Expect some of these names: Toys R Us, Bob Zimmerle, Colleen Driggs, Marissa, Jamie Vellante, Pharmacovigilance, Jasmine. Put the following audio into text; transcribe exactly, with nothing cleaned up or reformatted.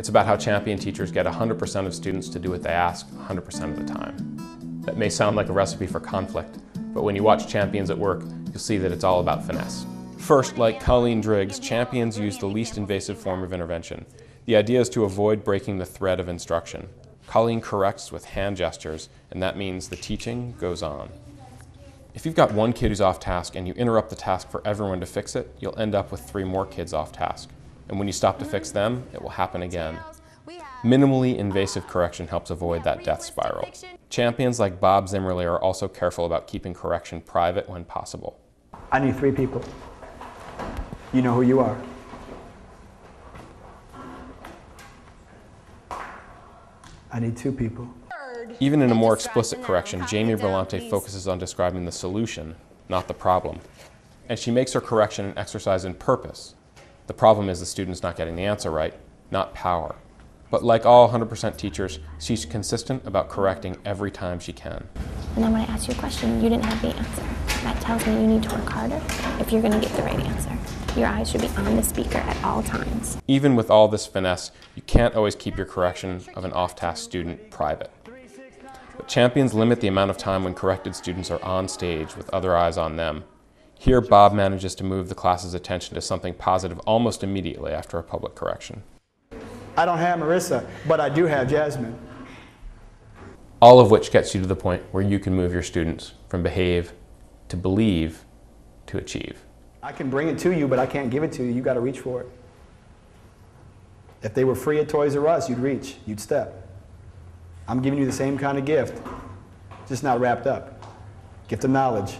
It's about how champion teachers get one hundred percent of students to do what they ask one hundred percent of the time. That may sound like a recipe for conflict, but when you watch champions at work, you'll see that it's all about finesse. First, like Colleen Driggs, champions use the least invasive form of intervention. The idea is to avoid breaking the thread of instruction. Colleen corrects with hand gestures, and that means the teaching goes on. If you've got one kid who's off task and you interrupt the task for everyone to fix it, you'll end up with three more kids off task. And when you stop to fix them, it will happen again. Minimally invasive correction helps avoid that death spiral. Champions like Bob Zimmerle are also careful about keeping correction private when possible. I need three people. You know who you are. I need two people. Even in a more explicit correction, Jamie Vellante focuses on describing the solution, not the problem. And she makes her correction an exercise in purpose. The problem is the student's not getting the answer right, not power. But like all one hundred percent teachers, she's consistent about correcting every time she can. And then when I ask you a question, you didn't have the answer. That tells me you need to work harder if you're going to get the right answer. Your eyes should be on the speaker at all times. Even with all this finesse, you can't always keep your correction of an off-task student private. But champions limit the amount of time when corrected students are on stage with other eyes on them. Here, Bob manages to move the class's attention to something positive almost immediately after a public correction. I don't have Marissa, but I do have Jasmine. All of which gets you to the point where you can move your students from behave to believe to achieve. I can bring it to you, but I can't give it to you. You've got to reach for it. If they were free at Toys R Us, you'd reach, you'd step. I'm giving you the same kind of gift, just not wrapped up. Gift of knowledge.